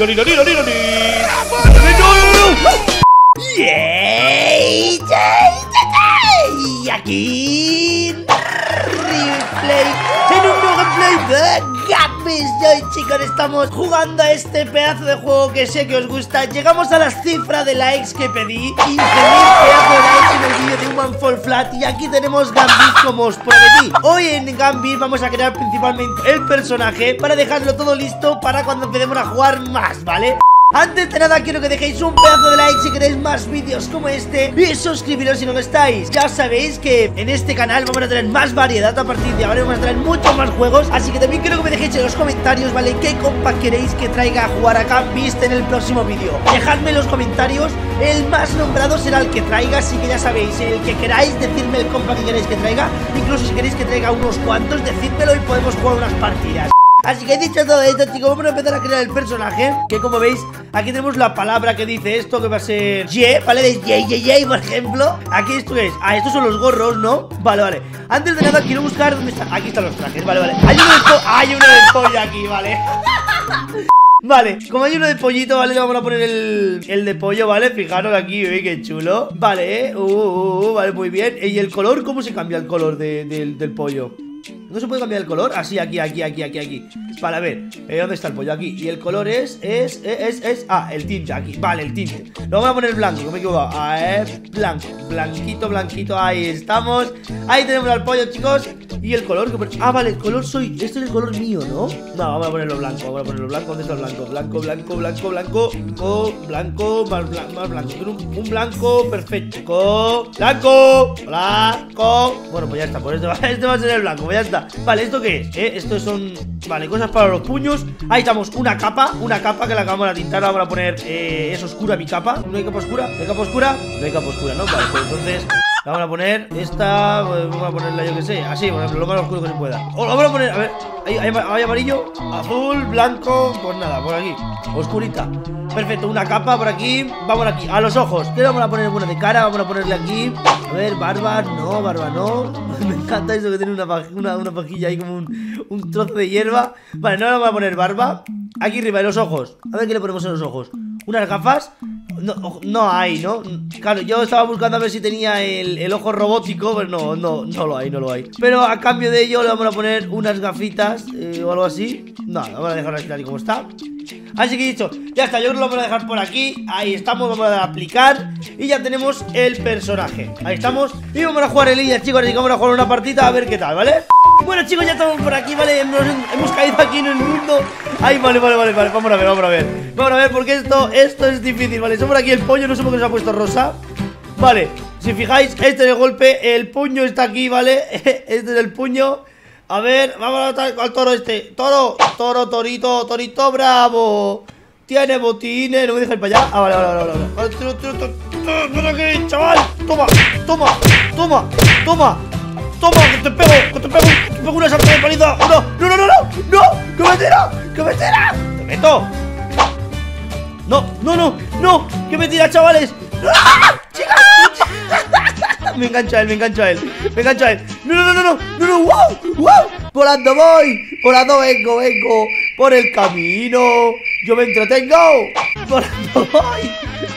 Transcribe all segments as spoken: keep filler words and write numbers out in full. ¡Loli, loli, loli, loli! ¡Yey! ¡Y aquí! ¡Replay! ¡En un nuevo gameplay de Gapis! Hoy, chicos, estamos jugando a este pedazo de juego que sé que os gusta. Llegamos a las cifras de likes que pedí. quince mil pedazos de likes en el vídeo de Human Fall Flat. Y aquí tenemos Gambit como os prometí. Hoy en Gambit vamos a crear principalmente el personaje para dejarlo todo listo para cuando empecemos a jugar más, ¿vale? Antes de nada quiero que dejéis un pedazo de like si queréis más vídeos como este y suscribiros si no lo estáis. Ya sabéis que en este canal vamos a tener más variedad a partir de ahora, vamos a tener muchos más juegos, así que también quiero que me dejéis en los comentarios, ¿vale? ¿Qué compa queréis que traiga a jugar acá viste en el próximo vídeo? Dejadme en los comentarios, el más nombrado será el que traiga, así que ya sabéis, el que queráis decirme el compa que queréis que traiga, incluso si queréis que traiga unos cuantos, decídmelo y podemos jugar unas partidas. Así que dicho todo esto, chicos, vamos a empezar a crear el personaje. Que como veis, aquí tenemos la palabra que dice esto, que va a ser ye, ¿vale? De ye, ye, ye, por ejemplo. Aquí esto es, ah, estos son los gorros, ¿no? Vale, vale, antes de nada quiero buscar dónde está. Aquí están los trajes, vale, vale. Hay uno de pollo, hay uno de pollo aquí, vale. Vale, como hay uno de pollito, vale, le vamos a poner el, el de pollo, vale. Fijaros aquí, uy, qué chulo. Vale, eh, uh, uh, uh, vale, muy bien. ¿Y el color? ¿Cómo se cambia el color de, de, del pollo? ¿No se puede cambiar el color? Así, ah, aquí, aquí, aquí, aquí, aquí. Para ver, eh, ¿dónde está el pollo? Aquí. Y el color es, es, es, es ah, el tinte, aquí, vale, el tinte. Lo vamos a poner blanco, que me he equivocado. Ah, eh, blanco, blanquito, blanquito. Ahí estamos, ahí tenemos al pollo, chicos. Y el color, ah, vale, el color soy, este es el color mío, ¿no? No, vamos a ponerlo blanco, vamos a ponerlo blanco. ¿Dónde está el blanco? Blanco, blanco, blanco, blanco, blanco, blanco, más blanco, más blanco. Un, un blanco perfecto. Blanco, blanco. Bueno, pues ya está, por este va, este va a ser el blanco, pues ya está. Vale, ¿esto qué es? ¿Eh? Esto son, vale, cosas para los puños. Ahí estamos, una capa, una capa que la acabamos de tintar. Vamos a poner, eh, es oscura mi capa. ¿No hay capa oscura? ¿No hay capa oscura? No hay capa oscura, ¿no? Vale, pues entonces la vamos a poner, esta, vamos a ponerla yo que sé, así, por ejemplo, lo más oscuro que se pueda. O, vamos a poner, a ver, hay, hay, hay amarillo, azul, blanco, pues nada, por aquí, oscurita. Perfecto, una capa por aquí, vamos aquí, a los ojos. ¿Qué le vamos a poner? Bueno, de cara, vamos a ponerle aquí. A ver, barba, no, barba no. Me encanta eso que tiene una, una, una pajilla ahí como un, un trozo de hierba. Vale, no le vamos a poner barba. Aquí arriba, en los ojos, a ver qué le ponemos en los ojos. Unas gafas. No, no hay, ¿no? Claro, yo estaba buscando a ver si tenía el, el ojo robótico, pero no, no, no lo hay, no lo hay. Pero a cambio de ello le vamos a poner unas gafitas eh, o algo así. Nada, vamos a dejarlo así como está. Así que dicho, ya está, yo lo vamos a dejar por aquí. Ahí estamos, vamos a aplicar. Y ya tenemos el personaje. Ahí estamos, y vamos a jugar en línea, chicos. Así que vamos a jugar una partida a ver qué tal, ¿vale? Bueno, chicos, ya estamos por aquí, ¿vale? Nos hemos caído aquí en el mundo. Ay, vale, vale, vale, vale, vamos a ver, vamos a ver. Vamos a ver, porque esto, esto es difícil, ¿vale? Somos aquí el pollo, no sé por qué nos ha puesto rosa. Vale, si fijáis, este es el golpe. El puño está aquí, ¿vale? Este es el puño. A ver, vamos a al toro este. Toro, toro, torito, torito, bravo. Tiene botines, no me dejes para allá. Ah, vale, vale, vale, vale. Tiro, tiro, tiro, aquí, chaval. Toma, toma, toma, toma. Toma, que te pego, que te pego, que te pego una sartén de paliza. No, no, no, no, no, no, que me tira, que me tira. Te meto. No, no, no, no, que me tira, chavales. ¡Ah! Me engancha él, me engancha él, me engancha él. No, no, no, no, no, no, no, wow, wow. Volando voy, volando vengo, vengo. Por el camino yo me entretengo. Volando voy,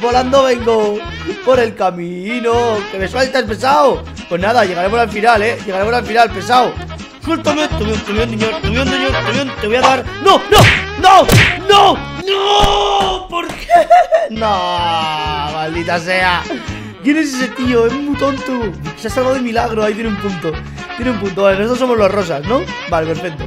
volando vengo. Por el camino. Que me sueltas, pesado. Pues nada, llegaremos al final, eh. Llegaremos al final, pesado. Suéltame, te voy a niñar, te voy a niñar, te voy a dar. No, no, no, no, no. ¿Por qué? No, maldita sea. ¿Quién es ese tío? Es muy tonto. Se ha salvado de milagro, ahí tiene un punto. Tiene un punto, vale, nosotros somos los rosas, ¿no? Vale, perfecto.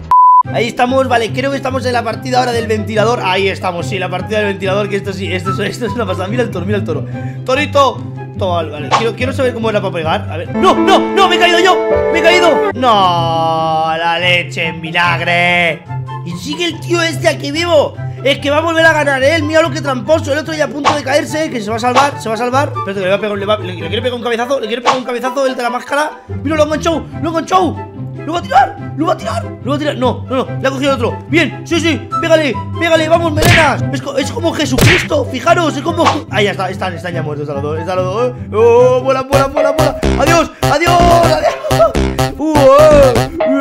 Ahí estamos, vale, creo que estamos en la partida ahora del ventilador. Ahí estamos, sí, la partida del ventilador. Que esto sí, esto, esto es una pasada, mira el toro, mira el toro. ¡Torito! Vale, vale. Quiero, quiero saber cómo era para pegar. A ver. ¡No, no, no! ¡Me he caído yo! ¡Me he caído! ¡No! ¡La leche en vinagre! Y sigue el tío este aquí vivo. Es que va a volver a ganar él, ¿eh? Mira lo que tramposo. El otro ya a punto de caerse, que se va a salvar, se va a salvar. Espérate, que le va a pegar, le, va, le, le quiere pegar un cabezazo, le quiere pegar un cabezazo el de la máscara. Mira, lo ha enganchado, lo ha enganchado. Lo va a tirar, lo va a tirar, lo va a tirar. No, no, no, le ha cogido el otro. Bien, sí, sí, pégale, pégale, vamos, melenas. Es, co es como Jesucristo, fijaros, es como. Ahí ya está, están, están ya muertos, están los dos, están los dos. ¡Oh, vuela, vuela, vuela, vuela! ¡Adiós, adiós, adiós! ¡Uh, oh,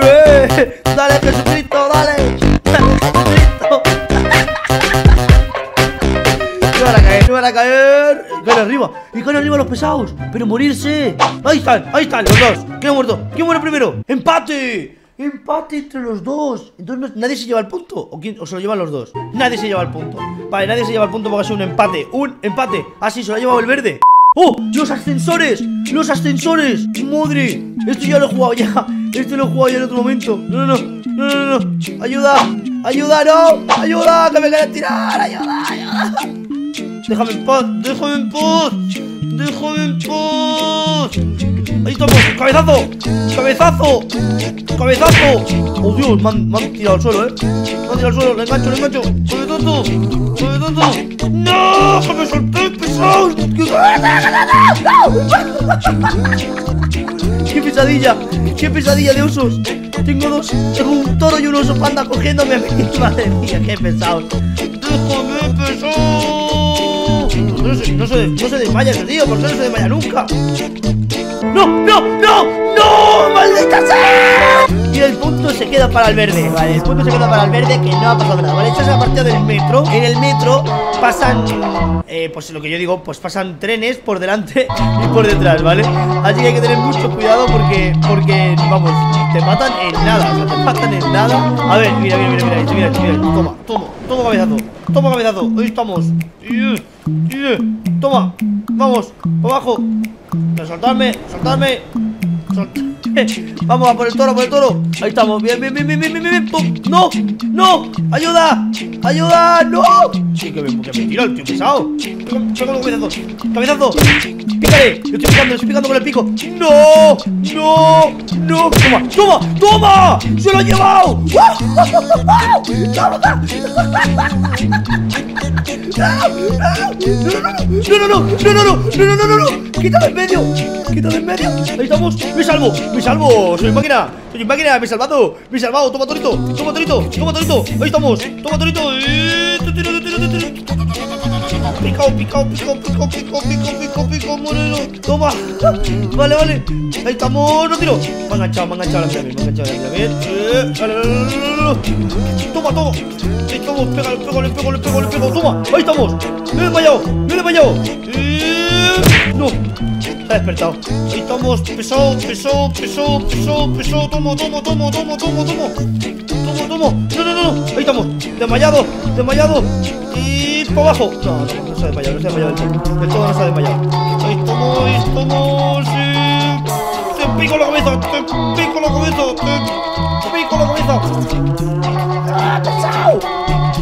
eh! ¡Dale, Jesucristo, dale! ¡Jesucristo! cara arriba, y cara arriba a los pesados. Pero morirse. Ahí están, ahí están los dos. ¿Quién ha muerto? ¿Quién muere primero? ¡Empate! ¡Empate entre los dos! Entonces nadie se lleva el punto. ¿O, quién? ¿O se lo llevan los dos? Nadie se lleva el punto. Vale, nadie se lleva el punto porque ha sido un empate. ¡Un empate! Ah, sí, se lo ha llevado el verde. ¡Oh! ¡Los ascensores! ¡Los ascensores! ¡Madre! Esto ya lo he jugado ya. Esto lo he jugado ya en otro momento. No, no, no, no, no, no. ¡Ayuda! ¡Ayuda, no! ¡Ayuda! ¡Que me quieren tirar! ¡Ayuda! ¡Ayuda! ¡Déjame en paz! ¡Déjame en paz! ¡Déjame en paz! ¡Ahí estamos! ¡Cabezazo! ¡Cabezazo! ¡Cabezazo! ¡Oh, Dios! Me han, me han tirado al suelo, ¿eh? Me han tirado al suelo. ¡Le engancho, le engancho! ¡Cabezazo! ¡Cabezazo! ¡No! ¡Que me solté, pesados! ¡Qué pesadilla! ¡Qué pesadilla de osos! Tengo dos, tengo un toro y un oso panda cogiéndome a mí. Madre mía, qué pesado. ¡Déjame pesado! No se, no se, no se desmaya ese tío, porque no se desmaya nunca. ¡No, no, no, no! ¡Maldita sea! Y el punto se queda para el verde, vale. El punto se queda para el verde, que no ha pasado nada, vale. Esta es la partida del metro. En el metro pasan, eh, pues lo que yo digo, pues pasan trenes por delante y por detrás, vale. Así que hay que tener mucho cuidado porque, porque, vamos, te matan en nada. O sea, te matan en nada. A ver, mira, mira, mira, mira, mira, mira, mira. Toma, toma, toma cabezazo. Toma cabezazo, ahí estamos. Toma, vamos, abajo. Soltadme, soltadme. Vamos a por el toro, por el toro. Ahí estamos, bien, bien, bien, bien, bien, bien, bien. No, no, ayuda. Ayuda, no. Sí, que me, que me tiro el tío pesado. Cabezazo, cabezazo. Pícale, yo estoy picando, estoy picando con el pico. No, no, no. Toma, toma, toma. Se lo ha llevado. No, no, no, no, no, no, no, no, no, no. Quítame en medio, quítame en medio. Ahí estamos, me salvo, me salvo. Soy máquina, soy máquina, me he salvado. Me he salvado, toma torito, toma torito, toma torito. Ahí estamos, toma torito. Picao, picao, picao, picao, picao, picao, picao, picao, moreno. Toma, vale, vale. Ahí estamos, no tiro. Me han enganchado, me han enganchado la pirámide, me han enganchado la pirámide. Toma, toma. Ahí estamos, pégale, pégale, pégale, pégale, pégale. Toma, ahí estamos. Me he desmayado, me he desmayado. No, está despertado. Ahí estamos, pesado, pesado, pesado, pesado, pesado. Tomo, tomo, tomo, tomo, tomo, tomo. Tomo, tomo. No, no, no, no. Ahí estamos. Desmayado, desmayado. Y para abajo. No, no, no se ha desmayado, no se ha desmayado. El todo no se ha desmayado. Ahí estamos, ahí estamos. Sí. Te pico la cabeza, te pico la cabeza, te pico la cabeza. ¡Ah, pesado!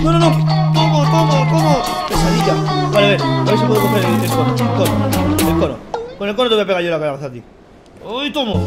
No, no, no. Tomo, tomo, tomo. Pesadilla. Vale, a ver, a ver si puedo coger el, el cono, el cono, el cono. Con el cono te voy a pegar yo la cabeza a ti. ¡Uy, tomo! ¡Uy,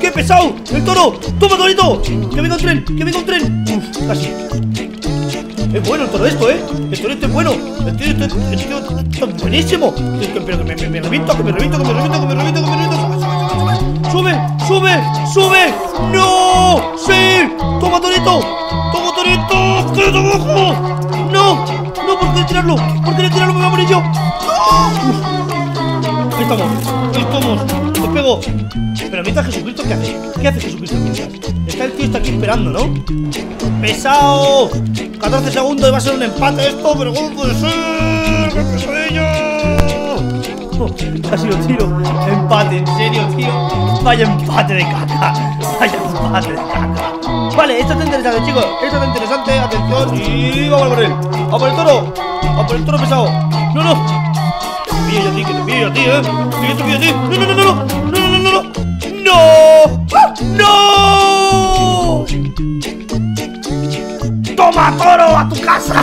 ¡Qué pesado! ¡El toro! ¡Toma, torito! ¡Que venga un tren! ¡Que venga un tren! ¡Uf! Casi. Es bueno el toro esto, ¿eh? El toro este es bueno. El toro este es buenísimo. Pero que me reviento, que me reviento, que me reviento, que me reviento, que me reviento. ¡Sube! ¡Sube! ¡Sube! ¡No! ¡Sí! ¡Toma, torito! ¡Toma, torito! ¡Quédate abajo! ¡No! ¡No! ¿Por qué tirarlo? ¿Por qué tirarlo? ¡Me voy a morir yo! ¡No! Ahí estamos. Ahí estamos. Te pego. Pero mientras Jesucristo, ¿qué hace? ¿Qué hace Jesucristo mientras? Está el tío está aquí esperando, ¿no? ¡Pesado! catorce segundos y va a ser un empate esto, pero ¿cómo puede ser? ¡Qué pesadilla! Casi lo tiro. Empate, en serio, tío. Vaya empate de caca. Vaya empate de caca. Vale, esto está interesante, chicos. Esto está interesante, atención. Y vamos a por él. A por el toro. A por el toro pesado. No, no. Que te pillo yo a ti, que te pillo yo a ti, eh. Que te pillo yo a ti. No, no, no, no, no. No, no, no, no. ¡No! ¡No! ¡Toma, toro! ¡A tu casa!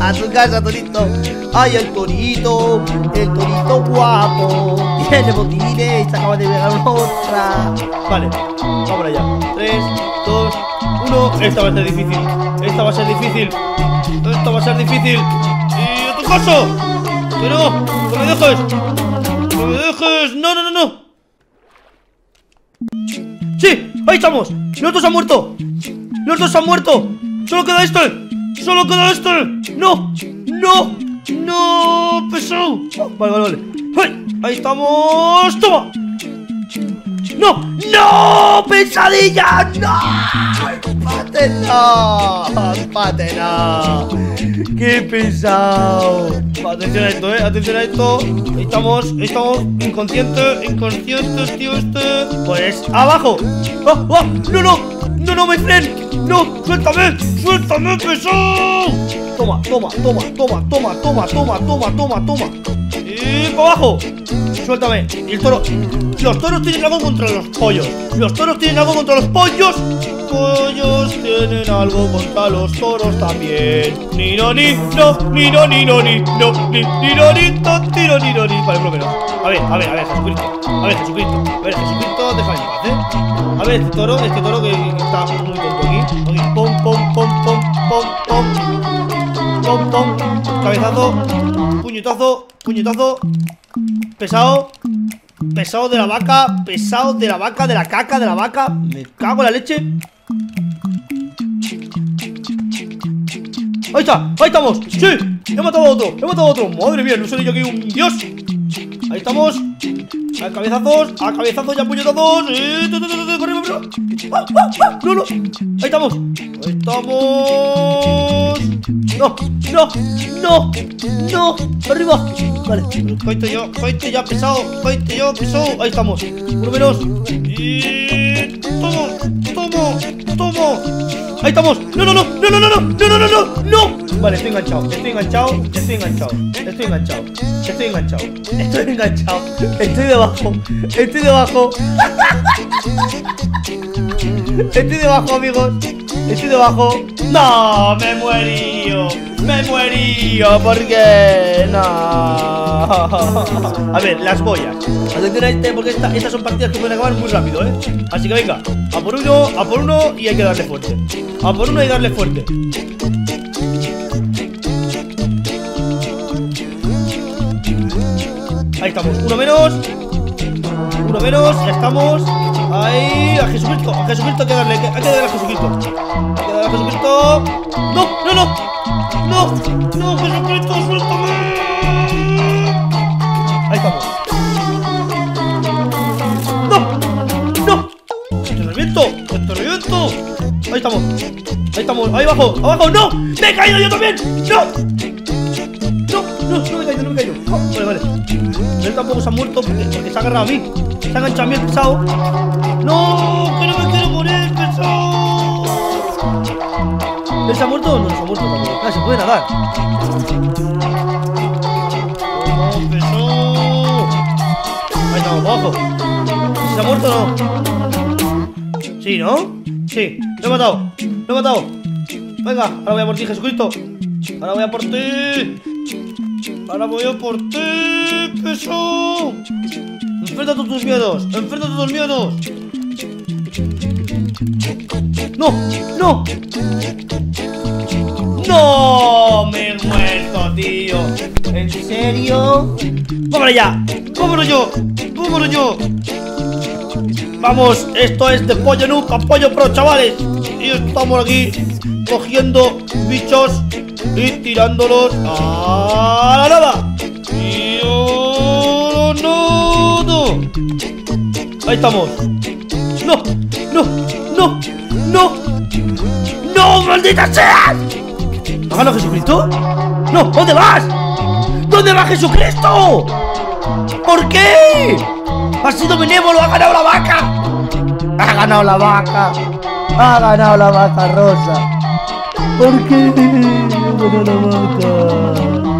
A tu casa, torito. Ay, el torito, el torito guapo. Tiene botines, acaba de pegar una otra. Vale, vamos para allá. tres, dos, uno. Esta va a ser difícil. Esta va a ser difícil. Esta va a ser difícil. ¡Y otro coso! ¡Que no! ¡Que me dejes! ¡Que me dejes! ¡No, no, no, no! ¡Sí! ¡Ahí estamos! ¡Los dos han muerto! ¡Los dos han muerto! ¡Solo queda este! ¡Solo queda este! ¡No! ¡No! ¡No! ¡Pesado! Vale, vale, vale. ¡Ay! ¡Ahí estamos! ¡Toma! ¡No! ¡No! ¡Pesadilla! ¡No! ¡Pátela! ¡Pátela! ¡Qué pesado! Atención a esto, eh. Atención a esto. Ahí estamos, ahí estamos. Inconscientes, inconscientes, tío, este. Pues abajo. ¡Oh, oh! ¡No, no! ¡No, no me fren! ¡No! ¡Suéltame! ¡Suéltame, pesado! Toma, toma, toma, toma, toma, toma, toma, toma, toma, toma. ¡Y para abajo! Suéltame. Y el toro. Los toros tienen algo contra los pollos. Los toros tienen algo contra los pollos. Pollos tienen algo contra los toros también. Ni no ni no ni no ni no ni no ni ni no ni no ni no ni no ni. Vale, por lo menos. A ver, a ver, a ver, Jesucristo. A ver, Jesucristo. A ver, Jesucristo, déjame llevarte. A ver, este toro, este toro que está muy tonto aquí. Aquí, pom, pom, pom, pom, pom, pom, pom, pom. Cabezazo, puñetazo, puñetazo. Pesado. Pesado de la vaca, pesado de la vaca, de la caca, de la vaca. Me cago en la leche. Ahí está, ahí estamos. Sí, he matado a otro, he matado a otro. Madre mía, no soy yo aquí un dios. Ahí estamos. A cabezazos, a cabezazos y a puñetazos. No, no, ahí estamos. Ahí estamos. No, no, no, no. Arriba. Vale, coite yo, coite ya pesado, coite yo pesado. Ahí estamos. Uno menos. Y... tomo, tomo, tomo. Ahí estamos. No, no, no, no, no, no, no, no, no, no, no. Vale, estoy enganchado, estoy enganchado, estoy enganchado, estoy enganchado, estoy enganchado, estoy enganchado, estoy debajo, estoy debajo. Estoy debajo, amigos. Estoy debajo. No, me muerío. Me muerío. ¿Por qué? No. A ver, las boyas. Atención a este, porque esta, estas son partidas que pueden acabar muy rápido, ¿eh? Así que venga. A por uno, a por uno y hay que darle fuerte. A por uno y darle fuerte. Ahí estamos. Uno menos. Uno menos. Ya estamos. Ahí, a Jesucristo, a Jesucristo hay que darle, hay que darle a Jesucristo. Hay que darle a Jesucristo. No, no, no. No, no, Jesucristo, suéltame. Ahí estamos. No, no. ¡Que te reviento! ¡Que te reviento! Ahí estamos. Ahí estamos. Ahí abajo, abajo, no. ¡Me he caído yo también! ¡No! No, no me he caído, no me he caído. Oh, vale, vale. Él tampoco se ha muerto porque, porque se ha agarrado a mí. Se ha enganchado a mí el pesado. No, que no me quiero morir, pesado. ¿Él se ha muerto o no se ha muerto tampoco? Ah, se puede nadar. No, pesado. Ahí estamos, abajo. ¿Se ha muerto o no? Sí, ¿no? Sí, lo he matado. Lo he matado. Venga, ahora voy a por ti, Jesucristo. Ahora voy a por ti. Ahora voy a por ti, peso. Enfrenta a tus miedos, enfrenta a tus miedos. No, no. No, me he muerto, tío. ¿En serio? ¡Vámonos ya! ¡Vámonos yo! ¡Vámonos yo! Vamos, esto es de pollo nunca, pollo pro, chavales. Y estamos aquí cogiendo bichos y tirándolos a la lava. Y oh, no, no. Ahí estamos. No, no, no, no. ¡No, maldita sea! ¿Ha ganado Jesucristo? No, ¿dónde vas? ¿Dónde va Jesucristo? ¿Por qué? Ha sido benévolo, ha ganado la vaca. Ha ganado la vaca. Ha ganado la vaca rosa. ¿Por qué?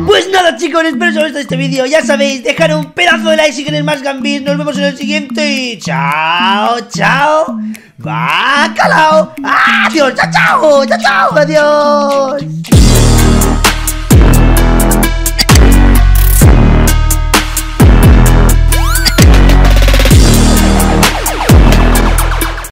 Pues nada, chicos, espero que os haya gustado este vídeo. Ya sabéis, dejar un pedazo de like si queréis más Gambit. Nos vemos en el siguiente y chao, chao. Bacalao. Adiós, chao, chao, chao, chao, adiós.